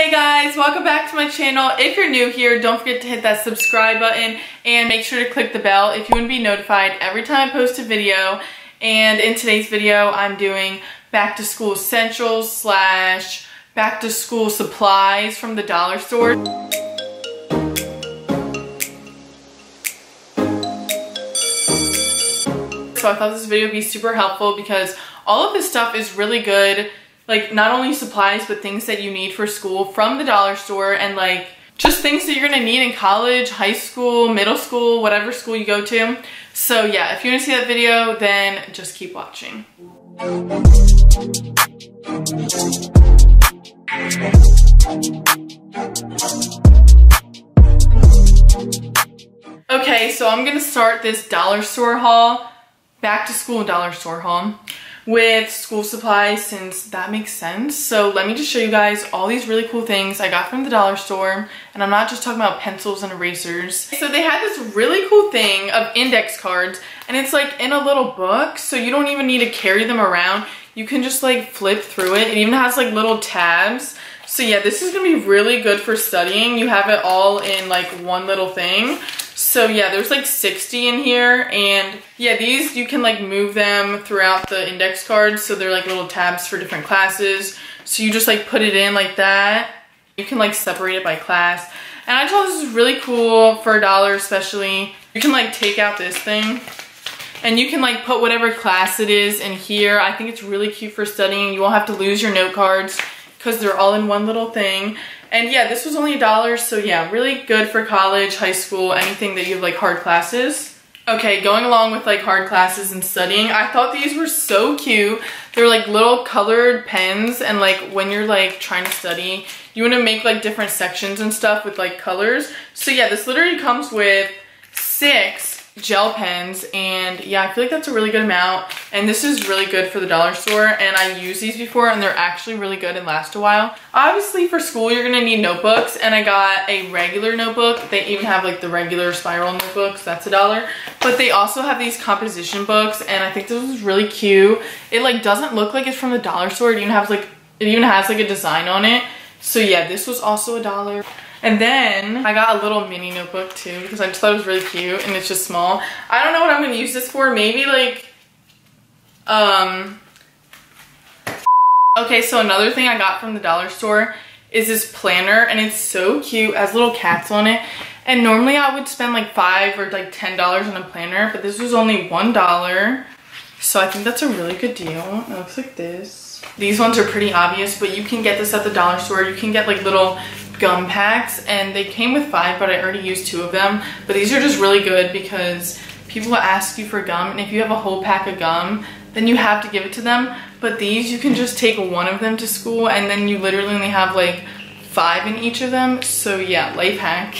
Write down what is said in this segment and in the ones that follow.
Hey guys, welcome back to my channel. If you're new here, don't forget to hit that subscribe button and make sure to click the bell if you want to be notified every time I post a video. And in today's video, I'm doing back to school essentials / back to school supplies from the dollar store. So I thought this video would be super helpful because all of this stuff is really good. Like, not only supplies, but things that you need for school from the dollar store, and like just things that you're gonna need in college, high school, middle school, whatever school you go to. So yeah, if you wanna see that video, then just keep watching. Okay, so I'm gonna start this dollar store haul, back to school dollar store haul, with school supplies, since that makes sense. So let me just show you guys all these really cool things I got from the dollar store. And I'm not just talking about pencils and erasers. So they had this really cool thing of index cards, and it's like in a little book, so you don't even need to carry them around. You can just like flip through it. It even has like little tabs. So yeah, this is gonna be really good for studying. You have it all in like one little thing. So yeah, there's like 60 in here, and yeah, these you can like move them throughout the index cards, so they're like little tabs for different classes. So you just like put it in like that. You can like separate it by class. And I thought this is really cool for a dollar especially. You can like take out this thing and you can like put whatever class it is in here. I think it's really cute for studying. You won't have to lose your note cards because they're all in one little thing. And yeah, this was only $1, so yeah, really good for college, high school, anything that you have like hard classes. Okay, going along with like hard classes and studying, I thought these were so cute. They're like little colored pens, and like when you're like trying to study, you want to make like different sections and stuff with like colors. So yeah, this literally comes with 6 gel pens, and yeah, I feel like that's a really good amount, and this is really good for the dollar store, and I used these before and they're actually really good and last a while. Obviously for school you're gonna need notebooks, and I got a regular notebook. They even have like the regular spiral notebooks, that's $1, but they also have these composition books, and I think this was really cute. It like doesn't look like it's from the dollar store. It even has like a design on it. So yeah, this was also $1. And then I got a little mini notebook too because I just thought it was really cute, and it's just small. I don't know what I'm going to use this for. Maybe like, Okay, so another thing I got from the dollar store is this planner, and it's so cute. It has little cats on it. And normally I would spend like $5 or like $10 on a planner, but this was only $1. So I think that's a really good deal. It looks like this. These ones are pretty obvious, but you can get this at the dollar store. You can get like little gum packs, and they came with 5, but I already used 2 of them. But these are just really good because people ask you for gum, and if you have a whole pack of gum, then you have to give it to them. But these, you can just take one of them to school, and then you literally only have like 5 in each of them. So yeah, life hack.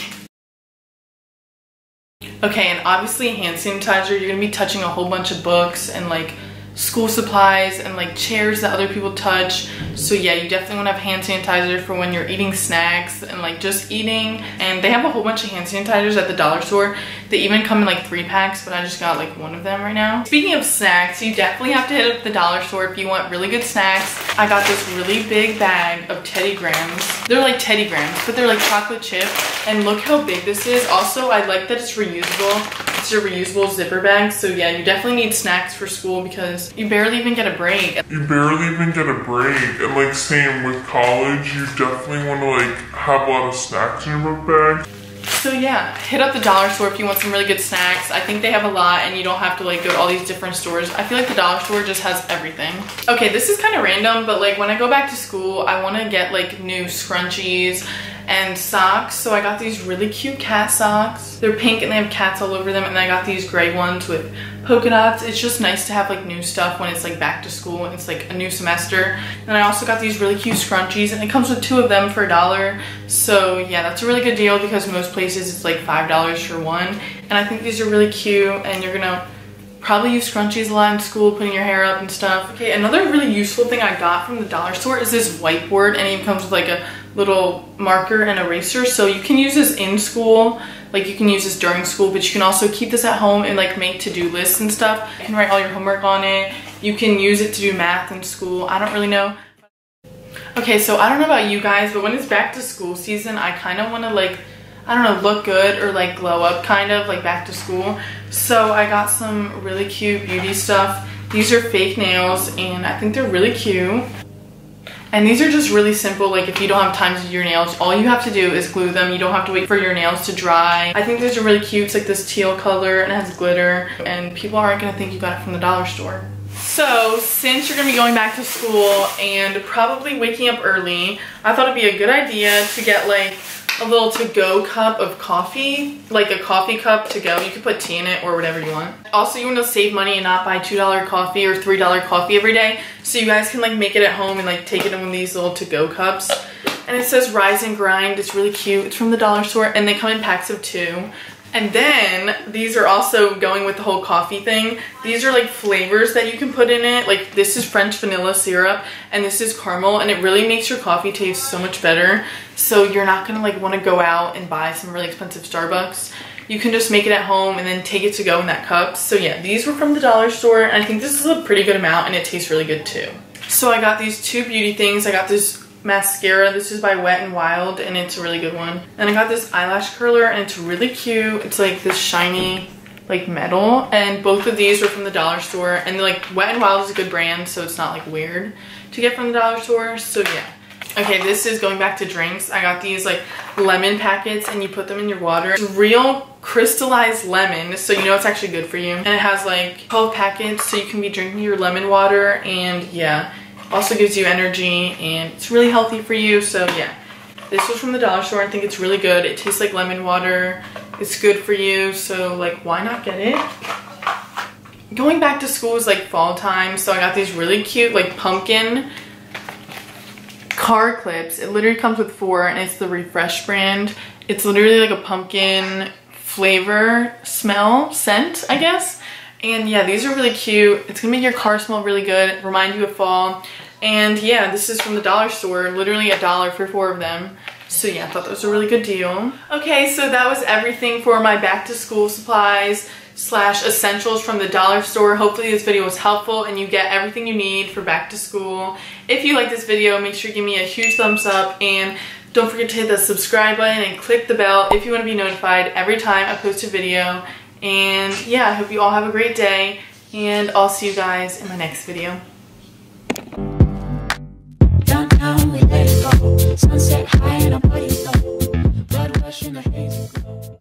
Okay, and obviously hand sanitizer. You're gonna be touching a whole bunch of books and like school supplies and like chairs that other people touch. So yeah, you definitely want to have hand sanitizer for when you're eating snacks and like just eating. And they have a whole bunch of hand sanitizers at the dollar store. They even come in like 3 packs, but I just got like 1 of them right now. Speaking of snacks, you definitely have to hit up the dollar store if you want really good snacks. I got this really big bag of Teddy Grahams. They're like Teddy Grahams, but they're like chocolate chip. And look how big this is. Also, I like that it's reusable. It's a reusable zipper bag. So yeah, you definitely need snacks for school because you barely even get a break. And like same with college, you definitely want to like have a lot of snacks in your book bag. So yeah, hit up the dollar store if you want some really good snacks. I think they have a lot, and you don't have to like go to all these different stores. I feel like the dollar store just has everything. Okay, this is kind of random, but like when I go back to school, I want to get like new scrunchies and socks. So I got these really cute cat socks. They're pink and they have cats all over them, and I got these gray ones with polka dots. It's just nice to have like new stuff when it's like back to school and it's like a new semester. And I also got these really cute scrunchies, and it comes with 2 of them for $1. So yeah, that's a really good deal because most places it's like $5 for 1. And I think these are really cute, and you're gonna probably use scrunchies a lot in school, putting your hair up and stuff. Okay, another really useful thing I got from the dollar store is this whiteboard, and it even comes with like a little marker and eraser, so you can use this in school, like you can use this during school, but you can also keep this at home and like make to-do lists and stuff. You can write all your homework on it. You can use it to do math in school. I don't really know. Okay, so I don't know about you guys, but when it's back to school season, I kind of want to, like, I don't know, look good or like glow up, kind of like back to school. So I got some really cute beauty stuff. These are fake nails and I think they're really cute. And these are just really simple. Like, if you don't have time to do your nails, all you have to do is glue them. You don't have to wait for your nails to dry. I think these are really cute. It's like this teal color and it has glitter, and people aren't gonna think you got it from the dollar store. So since you're gonna be going back to school and probably waking up early, I thought it'd be a good idea to get like a little to-go cup of coffee, like a coffee cup to go. You could put tea in it or whatever you want. Also, you want to save money and not buy $2 coffee or $3 coffee every day, so you guys can like make it at home and like take it in one of these little to-go cups. And it says Rise and Grind. It's really cute. It's from the dollar store and they come in packs of 2. And then these are also going with the whole coffee thing. These are like flavors that you can put in it. Like, this is French vanilla syrup and this is caramel, and it really makes your coffee taste so much better. So you're not gonna like wanna go out and buy some really expensive Starbucks. You can just make it at home and then take it to go in that cup. So yeah, these were from the dollar store and I think this is a pretty good amount and it tastes really good too. So I got these two beauty things. I got this mascara. This is by Wet n Wild and it's a really good one. And I got this eyelash curler and it's really cute. It's like this shiny like metal, and both of these were from the dollar store. And like Wet n Wild is a good brand, so it's not like weird to get from the dollar store. So yeah. Okay, this is going back to drinks. I got these like lemon packets and you put them in your water. It's real crystallized lemon, so you know it's actually good for you. And it has like 12 packets, so you can be drinking your lemon water, and yeah, also gives you energy and it's really healthy for you. So yeah, this was from the dollar store. I think it's really good. It tastes like lemon water. It's good for you, so like, why not get it? Going back to school is like fall time, so I got these really cute like pumpkin car clips. It literally comes with 4 and it's the Refresh brand. It's literally like a pumpkin flavor, smell, scent, I guess. And yeah, these are really cute. It's gonna make your car smell really good, remind you of fall. And yeah, this is from the dollar store, literally $1 for 4 of them. So yeah, I thought that was a really good deal. Okay, so that was everything for my back to school supplies / essentials from the dollar store. Hopefully this video was helpful and you get everything you need for back to school. If you like this video, make sure you give me a huge thumbs up, and don't forget to hit the subscribe button and click the bell if you want to be notified every time I post a video. And yeah, I hope you all have a great day, and I'll see you guys in my next video. Sunset high and our bodies low, blood rush in the haze.